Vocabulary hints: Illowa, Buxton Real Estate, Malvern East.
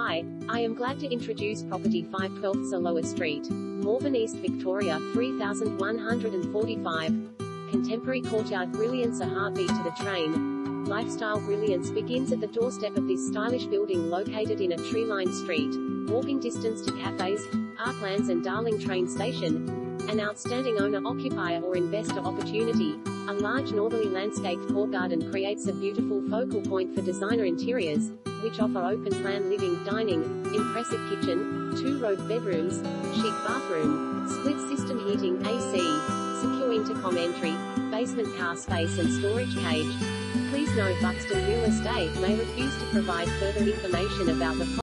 Hi, I am glad to introduce property 512 Illowa Street, Malvern East, Victoria 3145. Contemporary courtyard brilliance, a heartbeat to the train. Lifestyle brilliance begins at the doorstep of this stylish building located in a tree-lined street. Walking distance to cafes, parklands and Darling train station. An outstanding owner-occupier or investor opportunity. A large northerly landscaped courtyard creates a beautiful focal point for designer interiors, which offer open-plan living, dining, impressive kitchen, two-row bedrooms, chic bathroom, split-system heating, AC, secure intercom entry, basement car space and storage cage. Please note Buxton Real Estate may refuse to provide further information about the